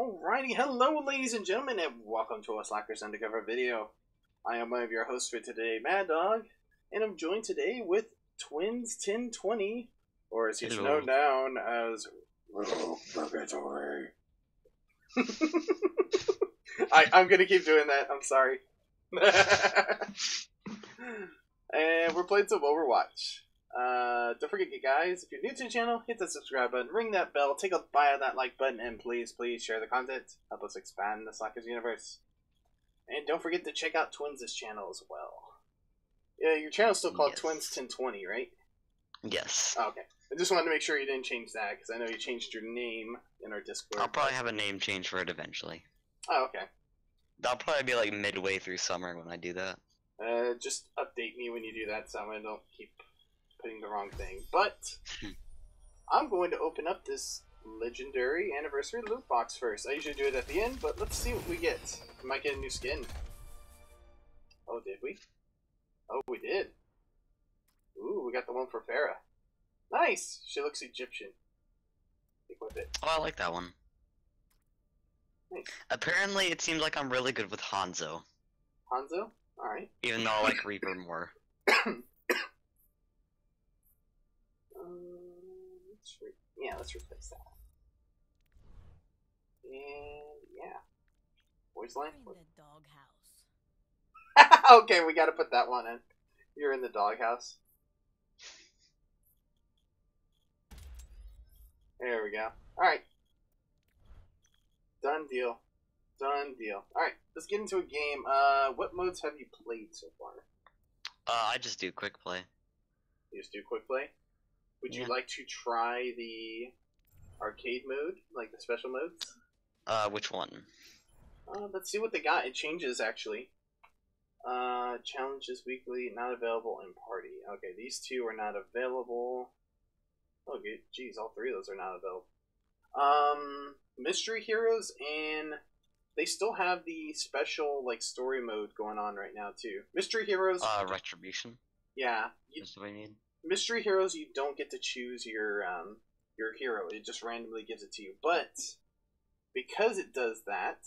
Alrighty, hello ladies and gentlemen, and welcome to a Slackers Undercover video. I am one of your hosts for today, Mad Dog, and I'm joined today with Twins 1020, or as he's known down as Little Purgatory. I'm gonna keep doing that, I'm sorry. And we're playing some Overwatch. Don't forget, you guys, if you're new to the channel, hit that subscribe button, ring that bell, take a bite of that like button, and please share the content. Help us expand the Slackers universe. And don't forget to check out Twins' channel as well. Yeah, your channel's still called Twins 1020, right? Yes. Oh, okay. I just wanted to make sure you didn't change that, because I know you changed your name in our Discord. I'll probably have a name change for it eventually. Oh, okay. That'll probably be like midway through summer when I do that. Just update me when you do that, so I don't keep putting the wrong thing, but I'm going to open up this legendary anniversary loot box first. I usually do it at the end, but let's see what we get. We might get a new skin. Oh, did we? Oh, we did. Ooh, we got the one for Pharah. Nice! She looks Egyptian. Equip it. Oh, I like that one. Nice. Apparently, it seems like I'm really good with Hanzo. Hanzo? Alright. Even though I like Reaper more. Let's replace that. And yeah, voice line. In the doghouse. Okay, we got to put that one in. You're in the doghouse. There we go. All right, done deal, done deal. All right, let's get into a game. What modes have you played so far? I just do quick play. You just do quick play. Would you like to try the arcade mode, like the special modes? Which one? Let's see what they got. It changes, actually. Challenges weekly, not available in party. Okay, these two are not available. Oh, geez, all three of those are not available. Mystery Heroes, and they still have the special, like, story mode going on right now, too. Mystery Heroes. Retribution. Yeah. That's what I need. Mystery Heroes, you don't get to choose your hero. It just randomly gives it to you. But because it does that,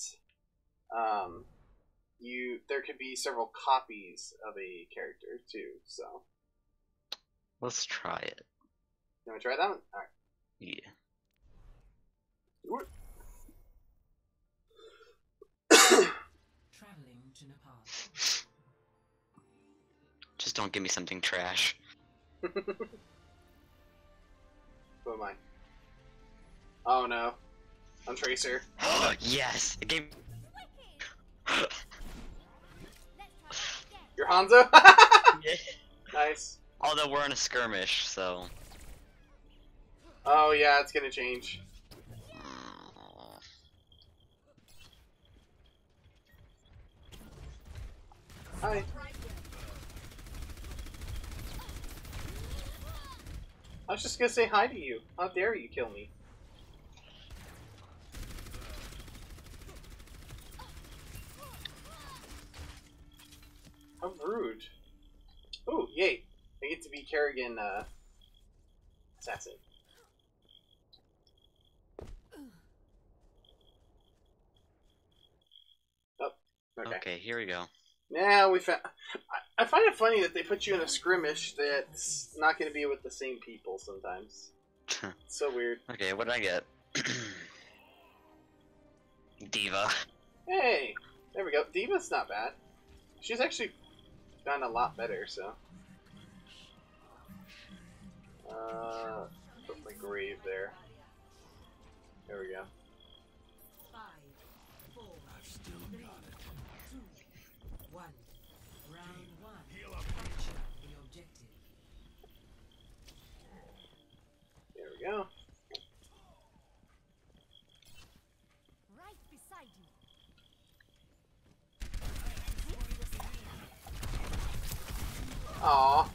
there could be several copies of a character too. So let's try it. You want to try that one? All right. Yeah. Traveling to Nepal. Just don't give me something trash. Who am I? Oh no, I'm Tracer. Yes, it gave. You're Hanzo. Yeah. Nice. Although we're in a skirmish, so. Oh yeah, it's gonna change. Hi. I was just gonna say hi to you. How dare you kill me? How rude. Ooh, yay. I get to be Kerrigan, assassin. Oh, okay. Okay, here we go. Now we found... I find it funny that they put you in a skirmish that's not going to be with the same people sometimes. It's so weird. Okay, what did I get? D.Va. Hey! There we go. D.Va's not bad. She's actually done a lot better, so. Put my grave there. There we go. Go. Right beside you. Aw.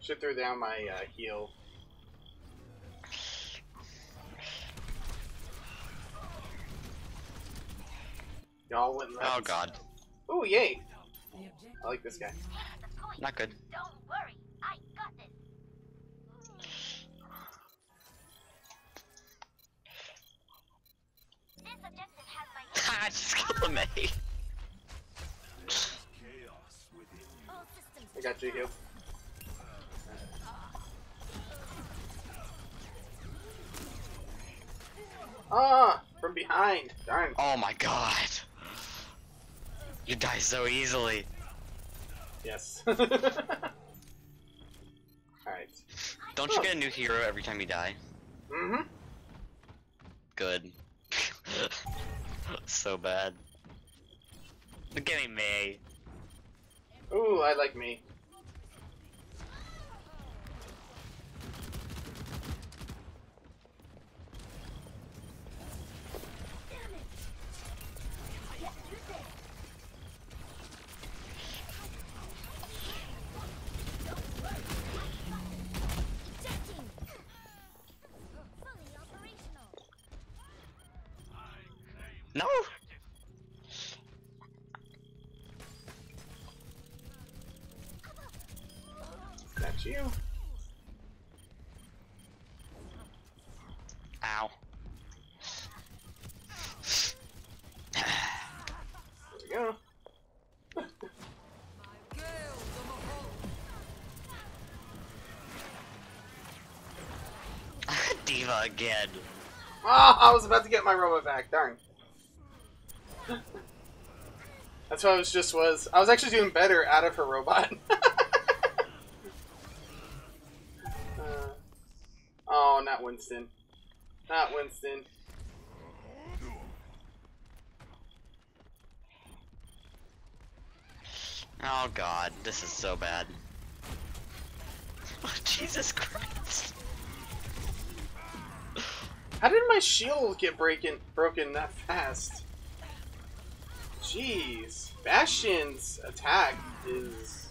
Should throw down my heal. Y'all went left. Oh god. Oh yay. I like this guy. Not good. Don't worry. I got this. Why'd you kill me? I got you. Ah! From behind! Darn. Oh my god! You die so easily. Yes. Alright. Don't you get a new hero every time you die? Mm-hmm. Good. So bad. Look at me. Ooh, I like me. No! That's you. Ow. There we go. D.Va again. Oh, I was about to get my robot back, darn. That's what I was just was. I was actually doing better out of her robot. Oh, not Winston. Not Winston. Oh god, this is so bad. Oh, Jesus Christ. How did my shield get broken that fast? Jeez, Bastion's attack is.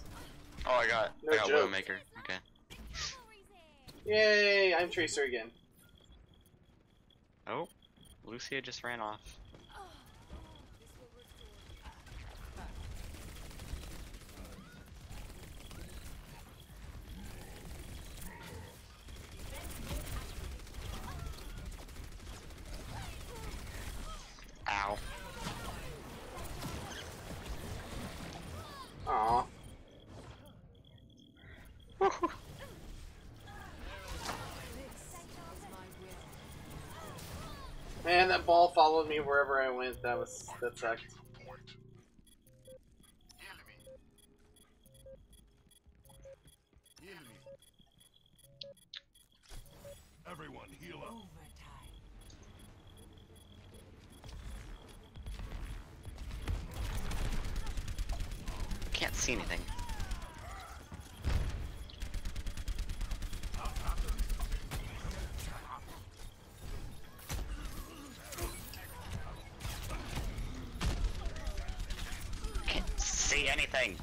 Oh, I got Widowmaker. Okay. Yay! I'm Tracer again. Oh, Lucia just ran off. Ow. Aww. Man, that ball followed me wherever I went. That sucked. Everyone, heal up. Can't see anything. Can't see anything.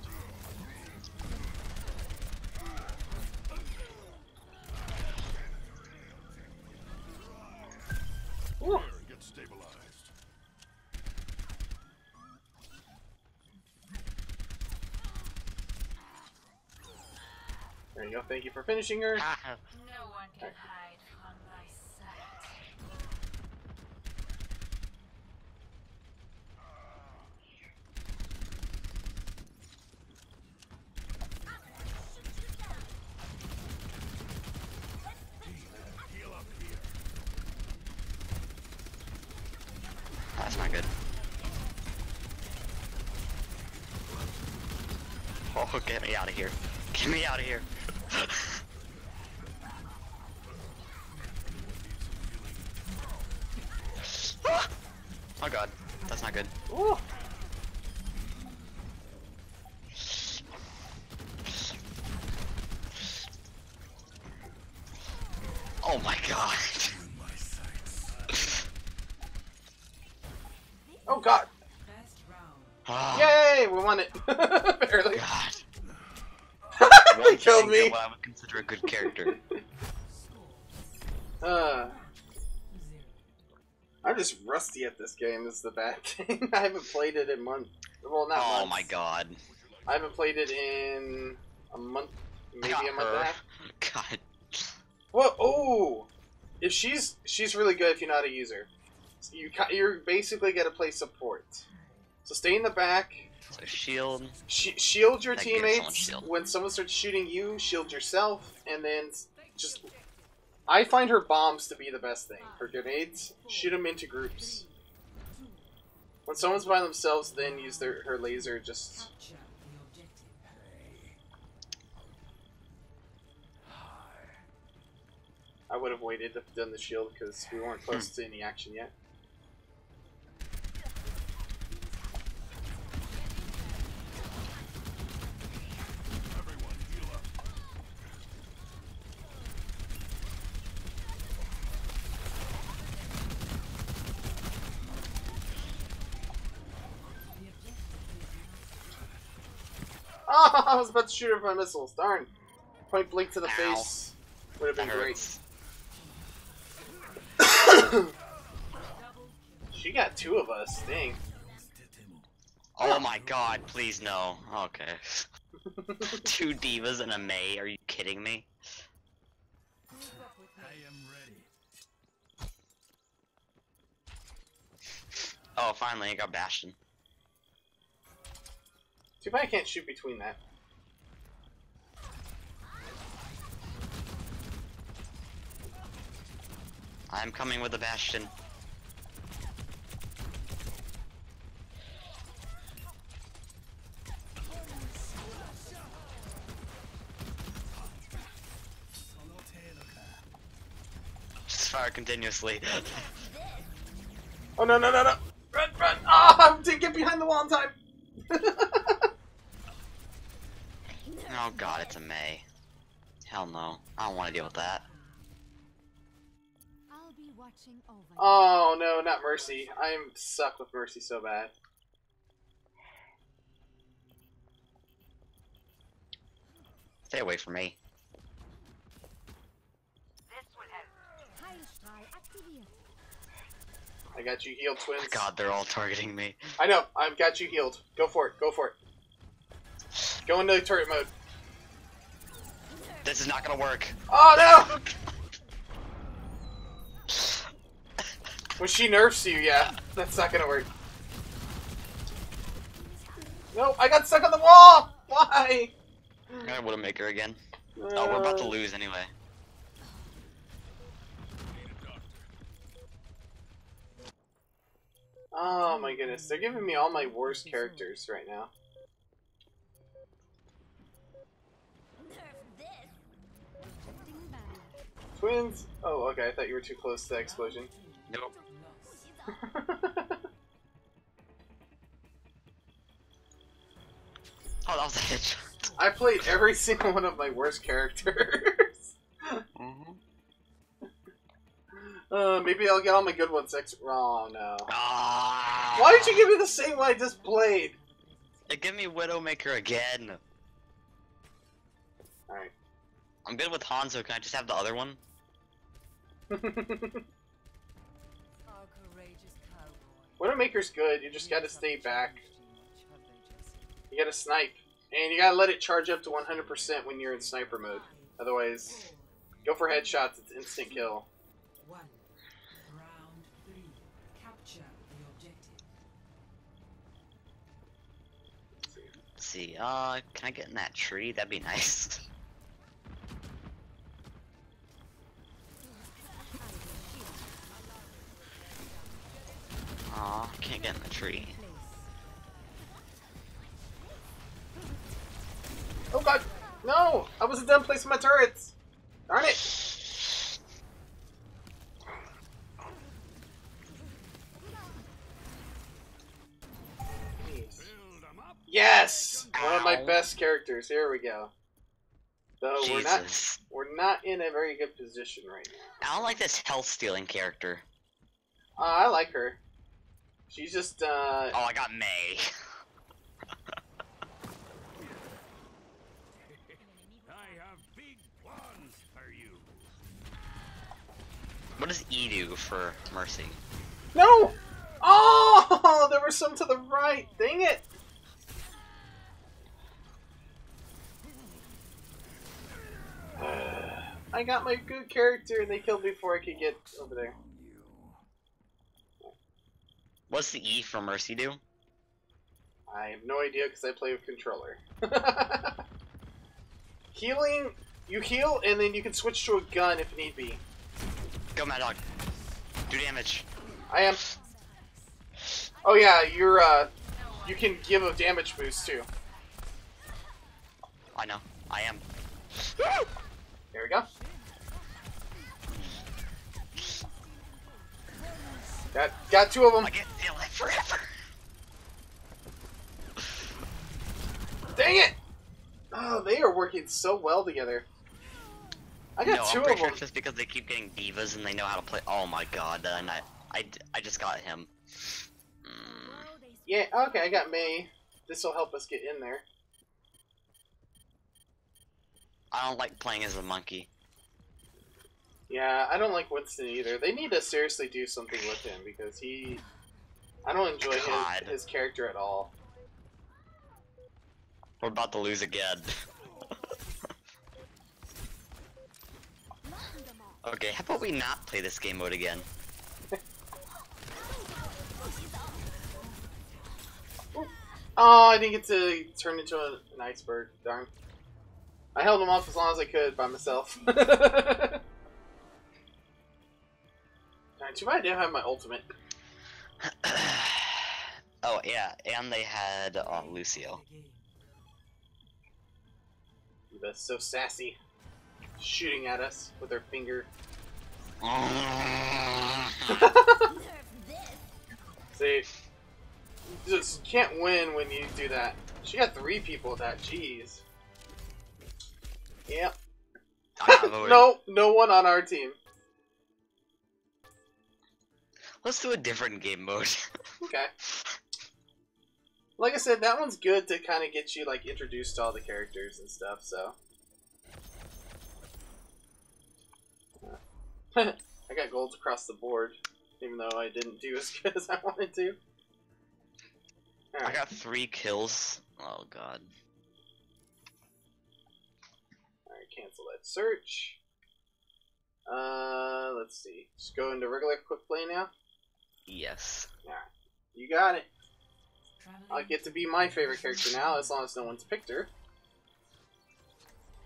Ooh. Get stabilized. There you go, thank you for finishing her. No one can hide from my sight. That's not good. Oh, get me out of here. Get me out of here. Oh god, that's not good. Ooh. Oh my god. Oh god. Yay, we won it. Barely. God. They killed me. I would consider a good character. I'm just rusty at this game. Is the bad thing. I haven't played it in months. Well, not months. Oh my god. I haven't played it in a month, maybe a month and a half. God. What? Oh, if she's really good if you know how to use her. So you're basically got to play support. So stay in the back. So shield. Shield your teammates. Shield. When someone starts shooting you, shield yourself, and then just... I find her bombs to be the best thing. Her grenades, shoot them into groups. When someone's by themselves, then use her laser just... I would have waited to done the shield because we weren't close to any action yet. Oh, I was about to shoot her with my missiles. Darn. Point blank to the face would have been great. She got two of us, dang. Oh my god, please no. Okay. 2 D.Vas and a May, are you kidding me? I am ready. Oh, finally I got Bastion. Too bad I can't shoot between that. I'm coming with a Bastion. Just fire continuously. Oh no no no no! Run run! Ah! I didn't get behind the wall in time! Oh god, it's a May. Hell no. I don't want to deal with that. Oh no, not Mercy. I'm stuck with Mercy so bad. Stay away from me. I got you healed, Twins. Oh god, they're all targeting me. I know, I've got you healed. Go for it, go for it. Go into turret mode. This is not gonna work. Oh no! When she nerfs you, yeah, that's not gonna work. No, I got stuck on the wall! Why? I would've made her again. Oh, we're about to lose anyway. Oh my goodness, they're giving me all my worst characters right now. Twins! Oh, okay, I thought you were too close to the explosion. Nope. Oh, that was a headshot. I played every single one of my worst characters. Maybe I'll get all my good ones next. Oh no. Why did you give me the same one I just played? It gave me Widowmaker again. Alright. I'm good with Hanzo, can I just have the other one? Widowmaker's good, you just gotta stay back. You gotta snipe. And you gotta let it charge up to 100% when you're in sniper mode. Otherwise, go for headshots, it's instant kill. Let's see, can I get in that tree? That'd be nice. Aw, can't get in the tree. Oh god! No! I wasn't done placing my turrets! Darn it! Yes! One of my best characters. Here we go. Though we're not in a very good position right now. I don't like this health stealing character. I like her. She's just, Oh, I got May. I have big plans for you. What does E do for Mercy? No! Oh! There were some to the right! Dang it! I got my good character and they killed me before I could get over there. What's the E for Mercy do? I have no idea because I play with controller. Healing, you heal, and then you can switch to a gun if need be. Go, Mad Dog. Do damage. I am. Oh yeah, you're. You can give a damage boost too. I know. I am. There we go. Got two of them. I can't feel it forever. Dang it! Oh, they are working so well together. I got two of them. Sure it's just because they keep getting D.Vas and they know how to play. Oh my god! And I just got him. Mm. Yeah. Okay, I got May. This will help us get in there. I don't like playing as a monkey. Yeah, I don't like Winston either. They need to seriously do something with him because he... I don't enjoy his character at all. We're about to lose again. Okay, how about we not play this game mode again? Oh, I didn't get to turn into an iceberg, darn. I held him off as long as I could by myself. Too bad I didn't have my ultimate. Oh yeah, and they had Lucio. That's so sassy, shooting at us with her finger. See, you just can't win when you do that. She got three people with that. Jeez. Yep. No, no one on our team. Let's do a different game mode. Okay. Like I said, that one's good to kind of get you like introduced to all the characters and stuff. So. I got golds across the board, even though I didn't do as good as I wanted to. All right. I got 3 kills. Oh god. Cancel that search. Let's see. Just go into regular quick play now. Yes. Alright. You got it. I'll get to be my favorite character now, as long as no one's picked her.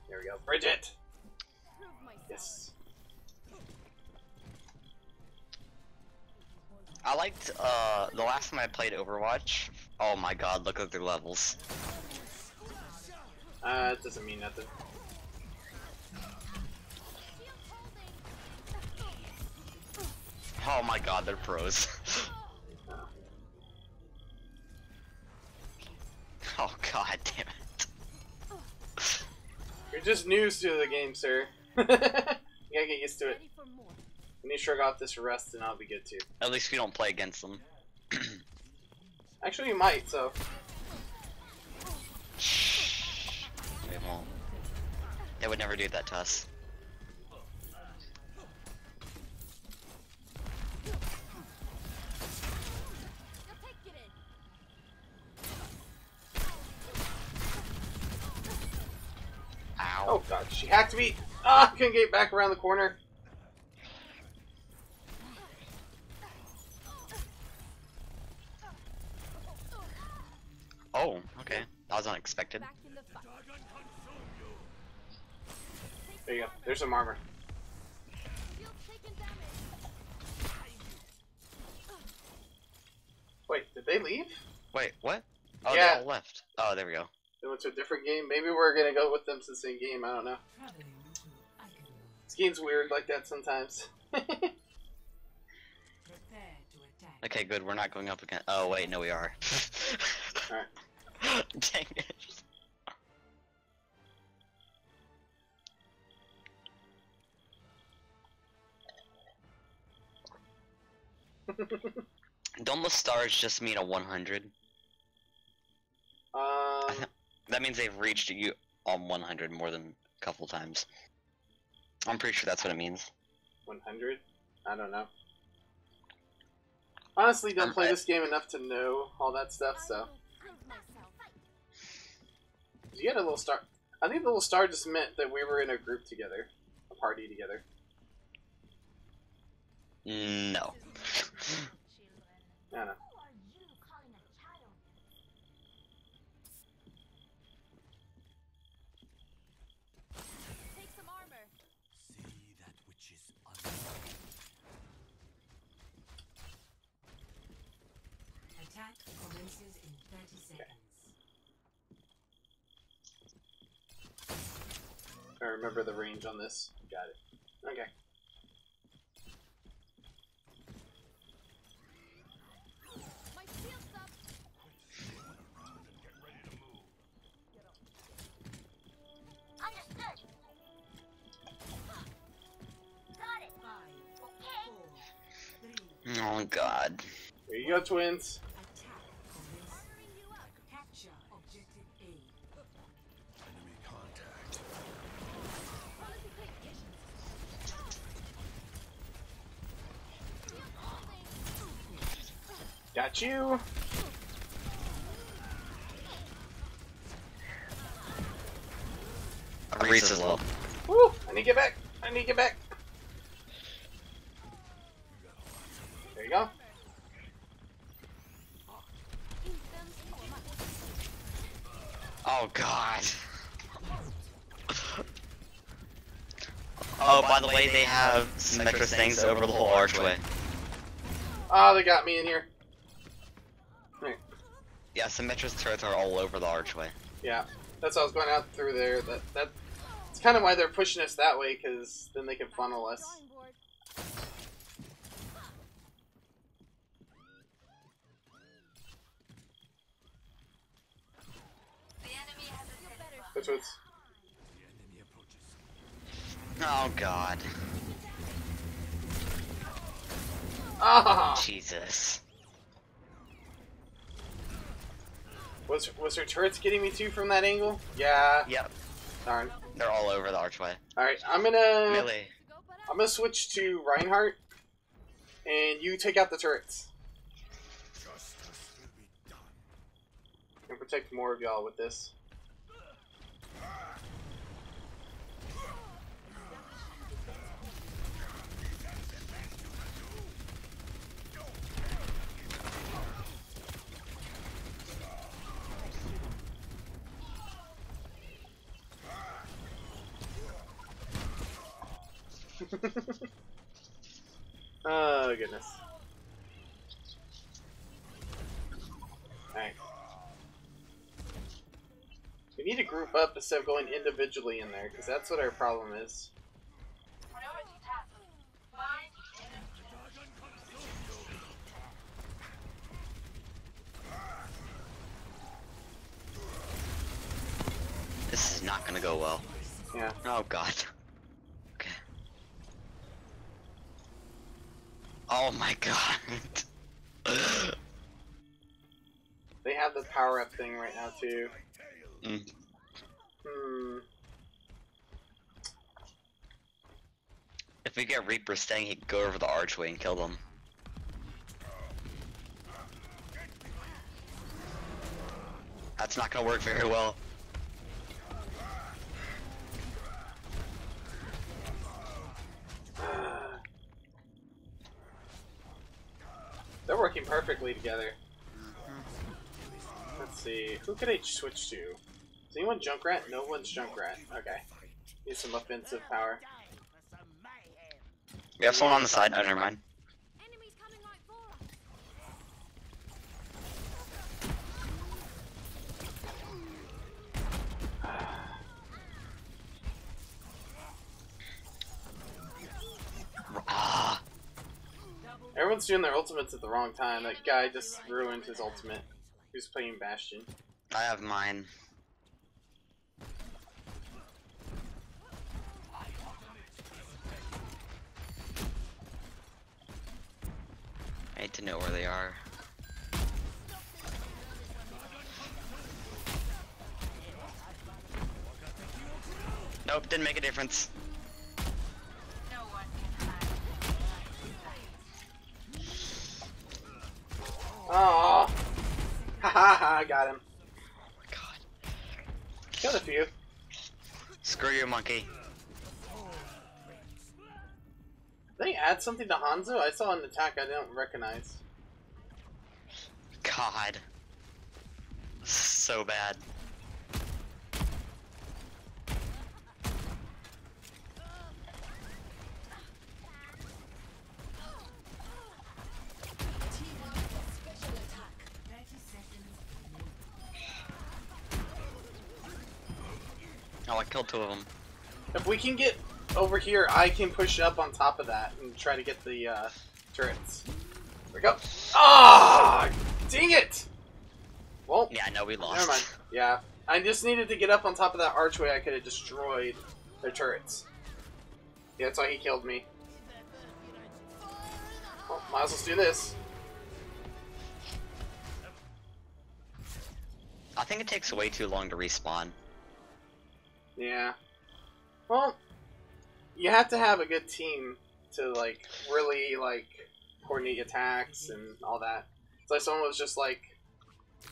There we go. Brigitte! Yes. I liked, the last time I played Overwatch. Oh my god, look at their levels. It doesn't mean nothing. Oh my god, they're pros. Oh god damn it. You're just new to the game, sir. You gotta get used to it. When you shrug off this rest, then I'll be good too. At least we don't play against them. Actually, you might, so. Shh. They won't. They would never do that to us. Oh god, she hacked me! Ah, couldn't get back around the corner. Oh, okay. That was unexpected. There you go. There's some armor. Wait, did they leave? Wait, what? Oh, yeah. They all left. Oh, there we go. They went to a different game. Maybe we're gonna go with them to the same game. I don't know. This game's weird like that sometimes. Okay, good. We're not going up again. Oh wait, no, we are. All right. Dang it. Don't the stars just mean a 100? That means they've reached you on 100 more than a couple times. I'm pretty sure that's what it means. 100? I don't know. Honestly, don't play this game enough to know all that stuff, so. You had a little star. I think the little star just meant that we were in a group together. A party together. No. I don't know. I remember the range on this. Got it. Okay. Oh god. There you go, Twins. Got you. Reese is low. Woo! I need to get back. I need to get back. There you go. Oh god. Oh, by the way, they have symmetric things over the whole archway. Ah, oh, they got me in here. Here. Yeah, symmetric turrets are all over the archway. Yeah, that's how I was going out through there. That's kind of why they're pushing us that way, because then they can funnel us. Oh god. Ah, oh. Jesus. Was her turrets getting me too from that angle? Yeah. Yep. Darn. They're all over the archway. Alright, I'm gonna Millie. I'm gonna switch to Reinhardt and you take out the turrets. And protect more of y'all with this. Oh goodness. Alright. We need to group up instead of going individually in there, because that's what our problem is. This is not gonna go well. Yeah. Oh god. Oh my god. They have the power up thing right now too. Mm. Hmm. If we get Reaper staying, he can go over the archway and kill them. That's not gonna work very well. They're working perfectly together. Let's see, who could I switch to? Is anyone Junkrat? No one's Junkrat. Okay. Need some offensive power. We have someone on the side. Oh, never mind. Everyone's doing their ultimates at the wrong time. That guy just ruined his ultimate. Who's playing Bastion? I have mine. I need to know where they are. Nope, didn't make a difference. Oh, I got him. Oh my god. Killed a few. Screw you, monkey. Did they add something to Hanzo? I saw an attack I didn't recognize. God. So bad. Oh, I killed two of them. If we can get over here, I can push up on top of that and try to get the turrets. Here we go. Ah! Oh, dang it! Well, yeah, no, we lost. Never mind. Yeah, I just needed to get up on top of that archway. I could have destroyed their turrets. Yeah, that's why he killed me. Well, might as well do this. I think it takes way too long to respawn. Yeah. Well, you have to have a good team to, like, really, like, coordinate attacks and all that. So like, someone was just like,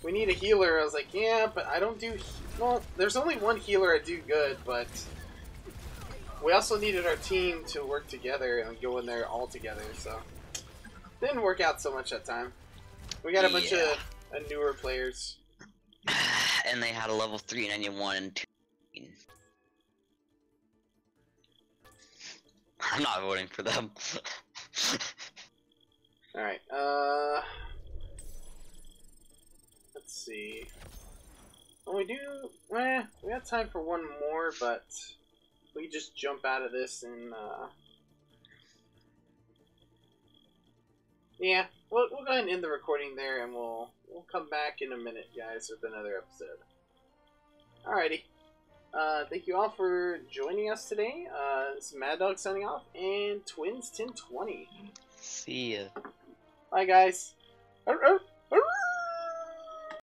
we need a healer. I was like, yeah, but I don't do... Well, there's only one healer I do good, but... We also needed our team to work together and go in there all together, so... Didn't work out so much that time. We got a bunch of newer players. And they had a level 3 and 91 and 2. I'm not voting for them. Alright, let's see. Well, we do... Eh, we have time for one more, but... We just jump out of this and, yeah, we'll go ahead and end the recording there, and we'll come back in a minute, guys, with another episode. Alrighty. Thank you all for joining us today. It's Mad Dog signing off, and Twins 1020. See ya. Bye, guys.